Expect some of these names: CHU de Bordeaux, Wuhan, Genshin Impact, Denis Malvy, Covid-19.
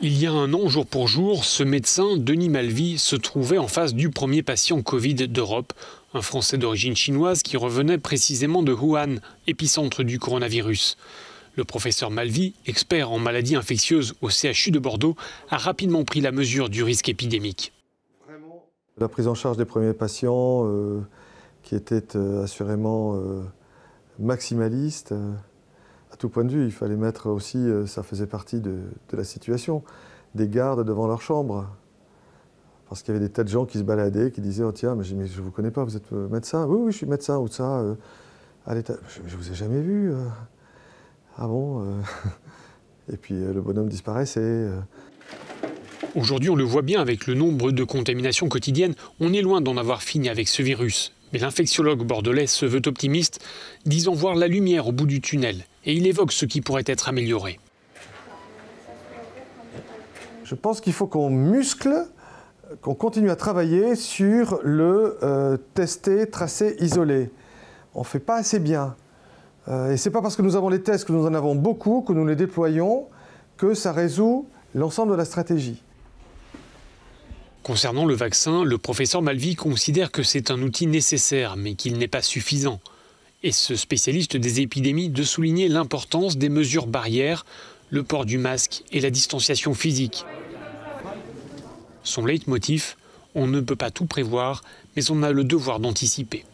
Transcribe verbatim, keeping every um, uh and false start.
Il y a un an, jour pour jour, ce médecin, Denis Malvy, se trouvait en face du premier patient Covid d'Europe, un Français d'origine chinoise qui revenait précisément de Wuhan, épicentre du coronavirus. Le professeur Malvy, expert en maladies infectieuses au C H U de Bordeaux, a rapidement pris la mesure du risque épidémique. La prise en charge des premiers patients, euh, qui était euh, assurément euh, maximaliste, euh, à tout point de vue, il fallait mettre aussi, euh, ça faisait partie de, de la situation, des gardes devant leur chambre. Parce qu'il y avait des tas de gens qui se baladaient, qui disaient « Oh tiens, mais je ne vous connais pas, vous êtes médecin ?»« Oui, oui, je suis médecin, ou ça, euh, à l'état... »« Je ne vous ai jamais vu. Euh. » Ah bon euh... Et puis euh, le bonhomme disparaissait. Euh... Aujourd'hui, on le voit bien avec le nombre de contaminations quotidiennes, on est loin d'en avoir fini avec ce virus. Mais l'infectiologue bordelais se veut optimiste, disant voir la lumière au bout du tunnel. Et il évoque ce qui pourrait être amélioré. Je pense qu'il faut qu'on muscle, qu'on continue à travailler sur le euh, tester, tracer, isoler. On ne fait pas assez bien. Euh, et ce n'est pas parce que nous avons les tests, que nous en avons beaucoup, que nous les déployons, que ça résout l'ensemble de la stratégie. Concernant le vaccin, le professeur Malvy considère que c'est un outil nécessaire, mais qu'il n'est pas suffisant. Et ce spécialiste des épidémies de souligner l'importance des mesures barrières, le port du masque et la distanciation physique. Son leitmotiv, on ne peut pas tout prévoir, mais on a le devoir d'anticiper.